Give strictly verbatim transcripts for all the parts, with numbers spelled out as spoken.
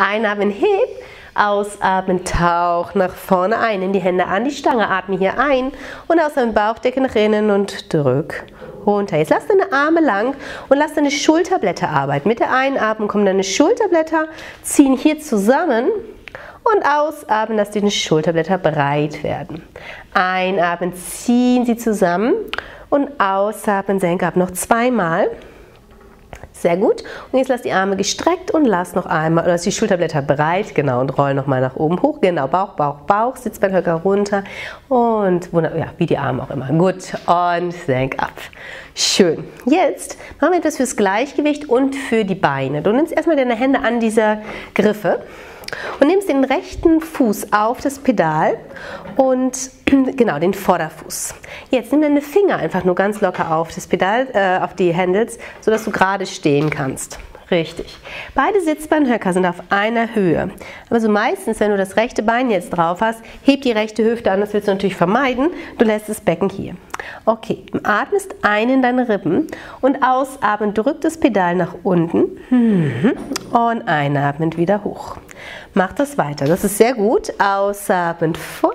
Einatmen, heb, ausatmen, tauch nach vorne ein, nimm die Hände an die Stange, atme hier ein und aus dem Bauchdecke nach innen und drück runter. Jetzt lass deine Arme lang und lass deine Schulterblätter arbeiten. Mit der Einatmung kommen deine Schulterblätter, ziehen hier zusammen. Und ausatmen, dass die Schulterblätter breit werden. Einatmen, ziehen sie zusammen und ausatmen, senke ab. Noch zweimal. Sehr gut. Und jetzt lass die Arme gestreckt und lass noch einmal, lass die Schulterblätter breit, genau, und roll nochmal nach oben hoch. Genau, Bauch, Bauch, Bauch, Sitzbeinhöcker runter und wunderbar, ja, wie die Arme auch immer. Gut, und senk ab. Schön. Jetzt machen wir etwas fürs Gleichgewicht und für die Beine. Du nimmst erstmal deine Hände an diese Griffe. Und nimmst den rechten Fuß auf das Pedal und genau den Vorderfuß. Jetzt nimm deine Finger einfach nur ganz locker auf das Pedal, äh, auf die Handles, sodass du gerade stehen kannst. Richtig. Beide Sitzbeinhöcker sind auf einer Höhe. Aber so meistens, wenn du das rechte Bein jetzt drauf hast, heb die rechte Hüfte an. Das willst du natürlich vermeiden. Du lässt das Becken hier. Okay, atmest ein in deine Rippen und ausatmen, drück das Pedal nach unten und einatmend wieder hoch. Mach das weiter. Das ist sehr gut. Ausatmen vor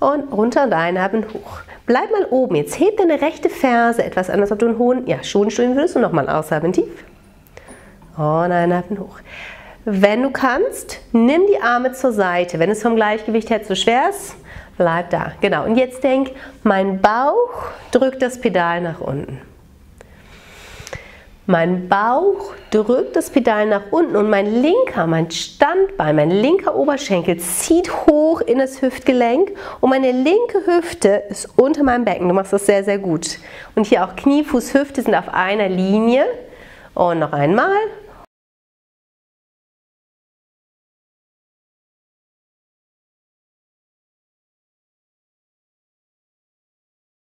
und runter und einatmen hoch. Bleib mal oben. Jetzt heb deine rechte Ferse etwas an, als ob du einen hohen, ja, Schuhen stehen würdest, und nochmal ausatmen tief. Und einatmen hoch. Wenn du kannst, nimm die Arme zur Seite. Wenn es vom Gleichgewicht her zu schwer ist, bleib da. Genau. Und jetzt denk, mein Bauch drückt das Pedal nach unten. Mein Bauch drückt das Pedal nach unten und mein linker, mein Standbein, mein linker Oberschenkel zieht hoch in das Hüftgelenk und meine linke Hüfte ist unter meinem Becken. Du machst das sehr, sehr gut. Und hier auch Knie, Fuß, Hüfte sind auf einer Linie. Und noch einmal.